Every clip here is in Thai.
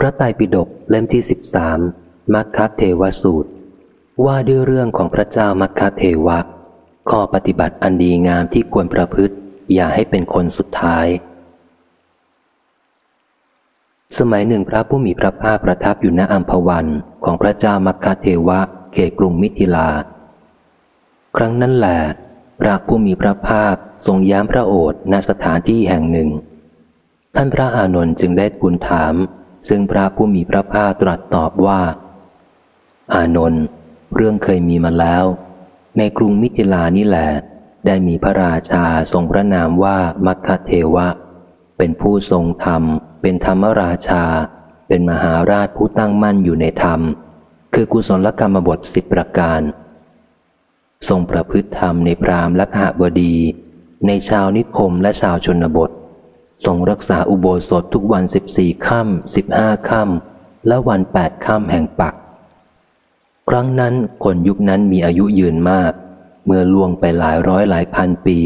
พระไตรปิฎกเล่มที่13มัคคเทวสูตรว่าด้วยเรื่องของพระเจ้ามัคคเทวะข้อปฏิบัติอันดีงามที่ควรประพฤติอย่าให้เป็นคนสุดท้ายสมัยหนึ่งพระผู้มีพระภาคประทับอยู่ณอัมพวันของพระเจ้ามัคคเทวะเขตกรุงมิถิลาครั้งนั้นแหละพระผู้มีพระภาคทรงย้ำพระโอษฐ์ณสถานที่แห่งหนึ่งท่านพระอานนท์จึงได้ทูลถามซึ่งพระผู้มีพระภาคตรัสตอบว่าอานนท์เรื่องเคยมีมาแล้วในกรุงมิถิลานี่แหละได้มีพระราชาทรงพระนามว่ามัคคเทวะเป็นผู้ทรงธรรมเป็นธรรมราชาเป็นมหาราชผู้ตั้งมั่นอยู่ในธรรมคือกุศลกรรมบท10ประการทรงประพฤติธรรมในพราหมณ์และขหบดีในชาวนิคมและชาวชนบททรงรักษาอุโบสถทุกวัน14ค่ำ15ค่ำและวัน8ค่ำแห่งปักครั้งนั้นคนยุคนั้นมีอายุยืนมากเมื่อล่วงไปหลายร้อยหลายพันปี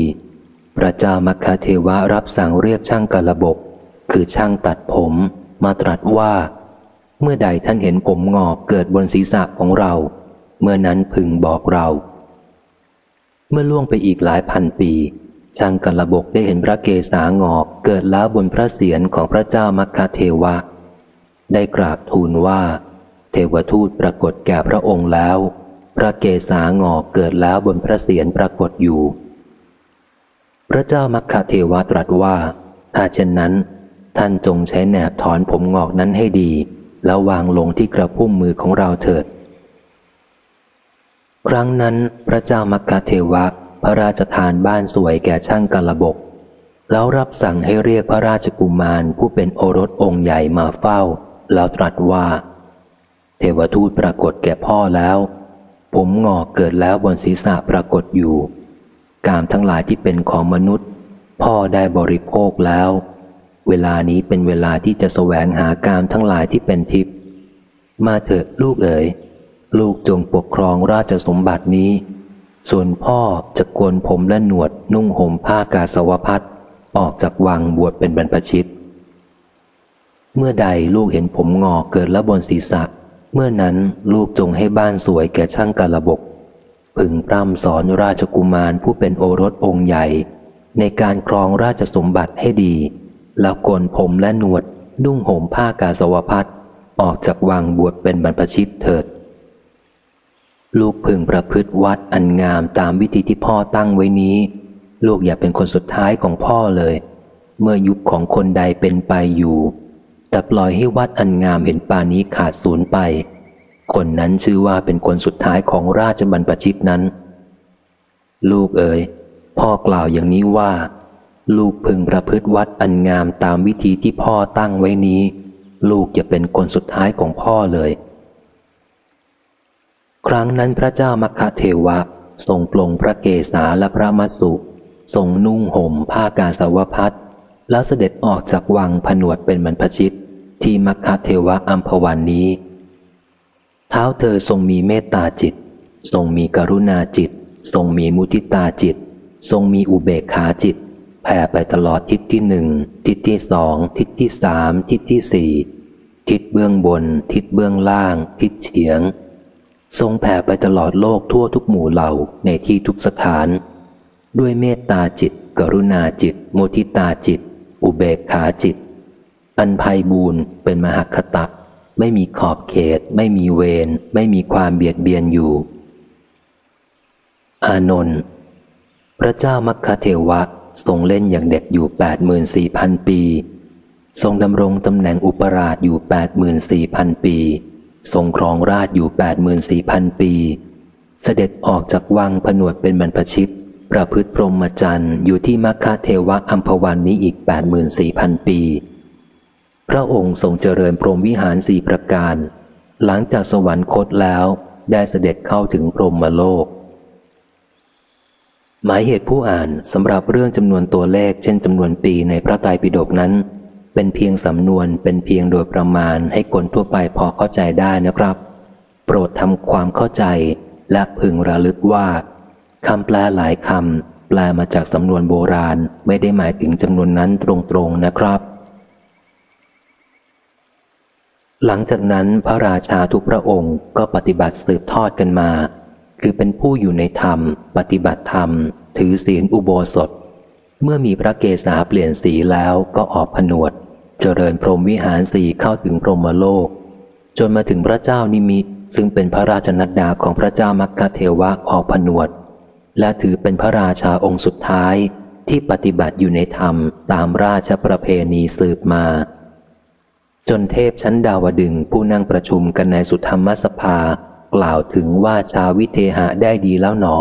พระเจ้ามัคคเทวะรับสั่งเรียกช่างกลบกคือช่างตัดผมมาตรัสว่าเมื่อใดท่านเห็นผมงอกเกิดบนศีรษะของเราเมื่อนั้นพึงบอกเราเมื่อล่วงไปอีกหลายพันปีช่างกลบกได้เห็นพระเกศางอกเกิดแล้วบนพระเศียรของพระเจ้ามัคคเทวะได้กราบทูลว่าเทวทูตปรากฏแก่พระองค์แล้วพระเกศางอกเกิดแล้วบนพระเศียรปรากฏอยู่พระเจ้ามัคคเทวะตรัสว่าถ้าเช่นนั้นท่านจงใช้แหนบถอนผมงอกนั้นให้ดีแล้ววางลงที่กระพุ้มมือของเราเถิดครั้งนั้นพระเจ้ามัคคเทวะพระราชทานบ้านสวยแก่ช่างกลบกแล้วรับสั่งให้เรียกพระราชกุมารผู้เป็นโอรสองค์ใหญ่มาเฝ้าแล้วตรัสว่าเทวทูตปรากฏแก่พ่อแล้วผมงอกเกิดแล้วบนศีรษะปรากฏอยู่กามทั้งหลายที่เป็นของมนุษย์พ่อได้บริโภคแล้วเวลานี้เป็นเวลาที่จะแสวงหากามทั้งหลายที่เป็นทิพย์มาเถิดลูกเอ๋ยลูกจงปกครองราชสมบัตินี้ส่วนพ่อจะโกนผมและหนวดนุ่งห่มผ้ากาสาวพัสออกจากวังบวชเป็นบรรพชิตเมื่อใดลูกเห็นผมงอกเกิดแล้วบนศีรษะเมื่อนั้นลูกจงให้บ้านสวยแก่ช่างกลบกพึงพร่ำสอนราชกุมารผู้เป็นโอรสองค์ใหญ่ในการครองราชสมบัติให้ดีแล้วโกนผมและหนวดนุ่งห่มผ้ากาสาวพัสออกจากวังบวชเป็นบรรพชิตเถิดลูกพึงประพฤติวัดอันงามตามวิธีที่พ่อตั้งไว้นี้ลูกอย่าเป็นคนสุดท้ายของพ่อเลยเมื่อยุคของคนใดเป็นไปอยู่แต่ปล่อยให้วัดอันงามเห็นป่านี้ขาดสูญไปคนนั้นชื่อว่าเป็นคนสุดท้ายของราชบรรพชิตนั้นลูกเอ๋ยพ่อกล่าวอย่างนี้ว่าลูกพึงประพฤติวัดอันงามตามวิธีที่พ่อตั้งไว้นี้ลูกอย่าเป็นคนสุดท้ายของพ่อเลยครั้งนั้นพระเจ้ามัคคเทวะทรงปลงพระเกศาและพระมัสสุทรงนุ่งห่มผ้ากาสาวพัสแล้วเสด็จออกจากวังผนวดเป็นบรรพชิตที่มัคคเทวะอัมพวันนี้เท้าเธอทรงมีเมตตาจิตทรงมีกรุณาจิตทรงมีมุทิตาจิตทรงมีอุเบกขาจิตแผ่ไปตลอดทิศที่หนึ่งทิศที่สองทิศที่สามทิศที่สี่ทิศเบื้องบนทิศเบื้องล่างทิศเฉียงทรงแผ่ไปตลอดโลกทั่วทุกหมู่เหล่าในที่ทุกสถานด้วยเมตตาจิตกรุณาจิตมุทิตาจิตอุเบกขาจิตอันไพบูรณ์เป็นมหคตะไม่มีขอบเขตไม่มีเวรไม่มีความเบียดเบียนอยู่อานนท์พระเจ้ามัคคเทวะทรงเล่นอย่างเด็กอยู่ 84,000 ปีทรงดำรงตำแหน่งอุปราชอยู่ 84,000 ปีทรงครองราชอยู่ 84,000 ปีเสด็จออกจากวังผนวดเป็นบรรพชิตประพฤติพรหมจรรย์อยู่ที่มัคคเทวะอัมพวันนี้อีก 84,000 ปีพระองค์ทรงเจริญพรหมวิหาร4ประการหลังจากสวรรคตแล้วได้เสด็จเข้าถึงพรหมโลกหมายเหตุผู้อ่านสำหรับเรื่องจำนวนตัวเลขเช่นจำนวนปีในพระไตรปิฎกนั้นเป็นเพียงสำนวนเป็นเพียงโดยประมาณให้คนทั่วไปพอเข้าใจได้นะครับโปรดทำความเข้าใจและพึงระลึกว่าคำแปลหลายคำแปลมาจากสำนวนโบราณไม่ได้หมายถึงจำนวนนั้นตรงๆนะครับ หลังจากนั้นพระราชาทุกพระองค์ก็ปฏิบัติสืบทอดกันมาคือเป็นผู้อยู่ในธรรมปฏิบัติธรรมถือศีลอุโบสถเมื่อมีพระเกศาเปลี่ยนสีแล้วก็ออกผนวดเจริญพรหมวิหารสี่เข้าถึงพรหมโลกจนมาถึงพระเจ้านิมิตซึ่งเป็นพระราชนัดดาของพระเจ้ามัคคเทวะออกผนวดและถือเป็นพระราชาองค์สุดท้ายที่ปฏิบัติอยู่ในธรรมตามราชประเพณีสืบมาจนเทพชั้นดาวดึงส์ผู้นั่งประชุมกันในสุธรรมสภากล่าวถึงว่าชาววิเทหะได้ดีแล้วหนอ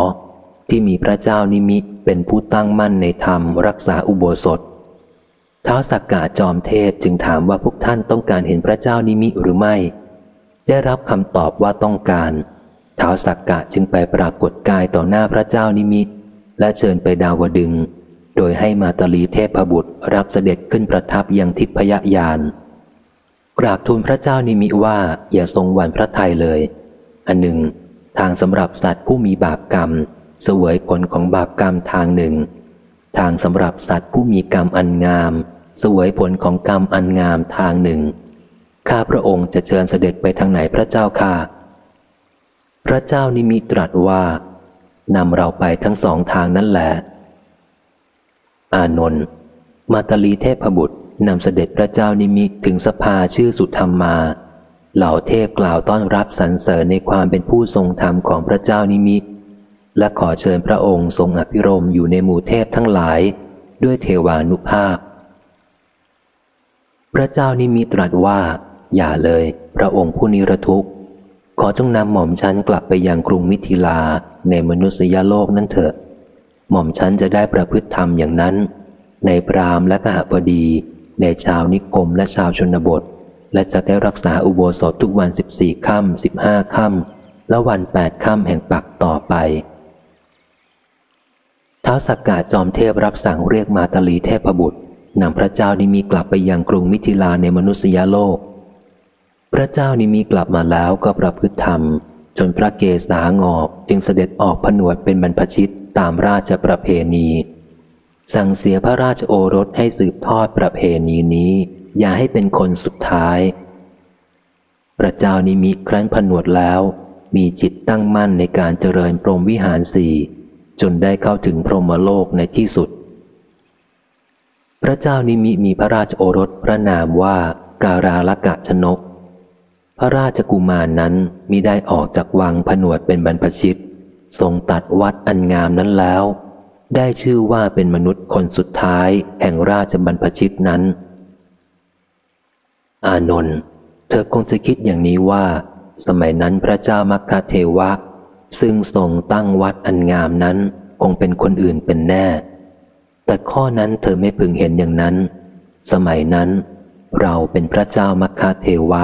ที่มีพระเจ้านิมิตเป็นผู้ตั้งมั่นในธรรมรักษาอุโบสถท้าวสักกะจอมเทพจึงถามว่าพวกท่านต้องการเห็นพระเจ้านิมิตหรือไม่ได้รับคำตอบว่าต้องการท้าวสักกะจึงไปปรากฏกายต่อหน้าพระเจ้านิมิตและเชิญไปดาวดึงส์โดยให้มาตลีเทพบุตรรับเสด็จขึ้นประทับยังทิพยยานกราบทูลพระเจ้านิมิตว่าอย่าทรงหวั่นพระทัยเลยอันหนึ่งทางสำหรับสัตว์ผู้มีบาปกรรมเสวยผลของบาปกรรมทางหนึ่งทางสำหรับสัตว์ผู้มีกรรมอันงามเสวยผลของกรรมอันงามทางหนึ่งข้าพระองค์จะเชิญเสด็จไปทางไหนพระเจ้าค่ะพระเจ้านิมิตตรัสว่านำเราไปทั้งสองทางนั่นแหละอานนท์มาตลีเทพบุตรนำเสด็จพระเจ้านิมิตถึงสภาชื่อสุธรรมาเหล่าเทพกล่าวต้อนรับสรรเสริญในความเป็นผู้ทรงธรรมของพระเจ้านิมิตและขอเชิญพระองค์ทรงอภิรมย์อยู่ในหมู่เทพทั้งหลายด้วยเทวานุภาพพระเจ้านิมิตตรัสว่าอย่าเลยพระองค์ผู้นิรทุกข์ขอจงนำหม่อมฉันกลับไปยังกรุงมิถิลาในมนุษยโลกนั้นเถอะหม่อมฉันจะได้ประพฤติธรรมอย่างนั้นในพราหมณ์และกหบดีในชาวนิคมและชาวชนบทและจะได้รักษาอุโบสถทุกวัน14ค่ำ15ค่ำและวัน8ค่ำแห่งปักต่อไปท้าวสักกะจอมเทพรับสั่งเรียกมาตลีเทพบุตรนำพระเจ้านิมิตกลับไปยังกรุงมิถิลาในมนุษยโลกพระเจ้านิมิตกลับมาแล้วก็ประพฤติธรรมจนพระเกศางอกจึงเสด็จออกผนวดเป็นบรรพชิตตามราชประเพณีสั่งเสียพระราชโอรสให้สืบทอดประเพณีนี้อย่าให้เป็นคนสุดท้ายพระเจ้านิมิตครั้นผนวดแล้วมีจิตตั้งมั่นในการเจริญพรหมวิหารสี่จนได้เข้าถึงพรหมโลกในที่สุดพระเจ้านิมิตมีพระราชโอรสพระนามว่าการาลกะชนกพระราชกุมารนั้นมิได้ออกจากวังผนวดเป็นบรรพชิตทรงตัดวัดอันงามนั้นแล้วได้ชื่อว่าเป็นมนุษย์คนสุดท้ายแห่งราชบรรพชิตนั้นอานนท์เธอคงจะคิดอย่างนี้ว่าสมัยนั้นพระเจ้ามัคคเทวะซึ่งทรงตั้งวัดอันงามนั้นคงเป็นคนอื่นเป็นแน่แต่ข้อนั้นเธอไม่พึงเห็นอย่างนั้นสมัยนั้นเราเป็นพระเจ้ามัคคเทวะ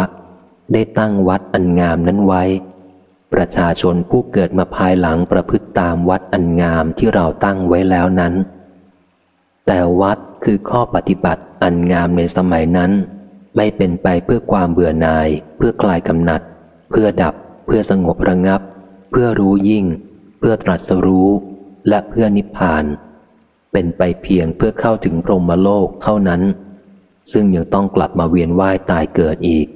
ได้ตั้งวัดอันงามนั้นไว้ประชาชนผู้เกิดมาภายหลังประพฤติตามวัดอันงามที่เราตั้งไว้แล้วนั้นแต่วัดคือข้อปฏิบัติอันงามในสมัยนั้นไม่เป็นไปเพื่อความเบื่อหน่ายเพื่อคลายกำหนัดเพื่อดับเพื่อสงบระงับเพื่อรู้ยิ่งเพื่อตรัสรู้และเพื่อนิพพานเป็นไปเพียงเพื่อเข้าถึงพรหมโลกเท่านั้นซึ่งยังต้องกลับมาเวียนว่ายตายเกิดอีก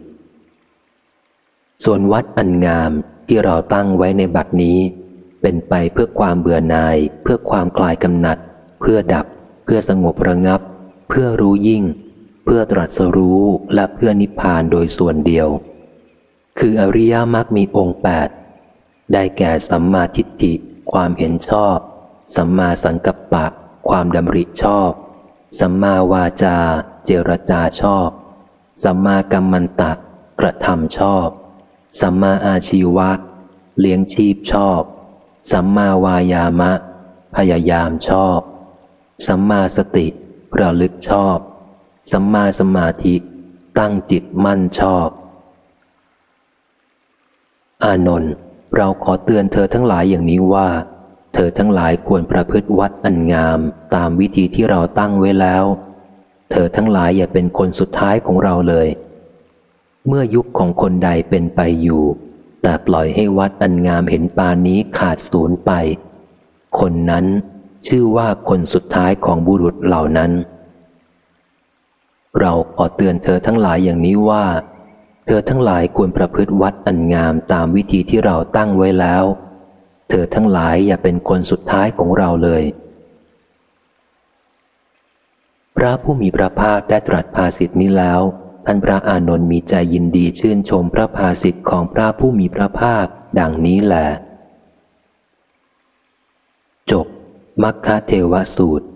ส่วนวัดอันงามที่เราตั้งไว้ในบัดนี้เป็นไปเพื่อความเบื่อหน่ายเพื่อความคลายกำหนัดเพื่อดับเพื่อสงบระงับเพื่อรู้ยิ่งเพื่อตรัสรู้และเพื่อนิพพานโดยส่วนเดียวคืออริยมรรคมีองค์8ได้แก่สัมมาทิฏฐิความเห็นชอบสัมมาสังกัปปะความดำริชอบสัมมาวาจาเจรจาชอบสัมมากัมมันตะกระทำชอบสัมมาอาชีวะเลี้ยงชีพชอบสัมมาวายามะพยายามชอบสัมมาสติระลึกชอบสัมมาสมาธิตั้งจิตมั่นชอบอานนท์เราขอเตือนเธอทั้งหลายอย่างนี้ว่าเธอทั้งหลายควรประพฤติวัดอันงามตามวิธีที่เราตั้งไว้แล้วเธอทั้งหลายอย่าเป็นคนสุดท้ายของเราเลยเมื่อยุคของคนใดเป็นไปอยู่แต่ปล่อยให้วัดอันงามเห็นปานนี้ขาดสูญไปคนนั้นชื่อว่าคนสุดท้ายของบุรุษเหล่านั้นเราขอเตือนเธอทั้งหลายอย่างนี้ว่า เธอทั้งหลายควรประพฤติวัดอันงามตามวิธีที่เราตั้งไว้แล้วเธอทั้งหลายอย่าเป็นคนสุดท้ายของเราเลยพระผู้มีพระภาคได้ตรัสภาษิตนี้แล้วท่านพระอานนท์มีใจยินดีชื่นชมพระภาษิตของพระผู้มีพระภาคดังนี้แหละจบมัคคเทวสูตร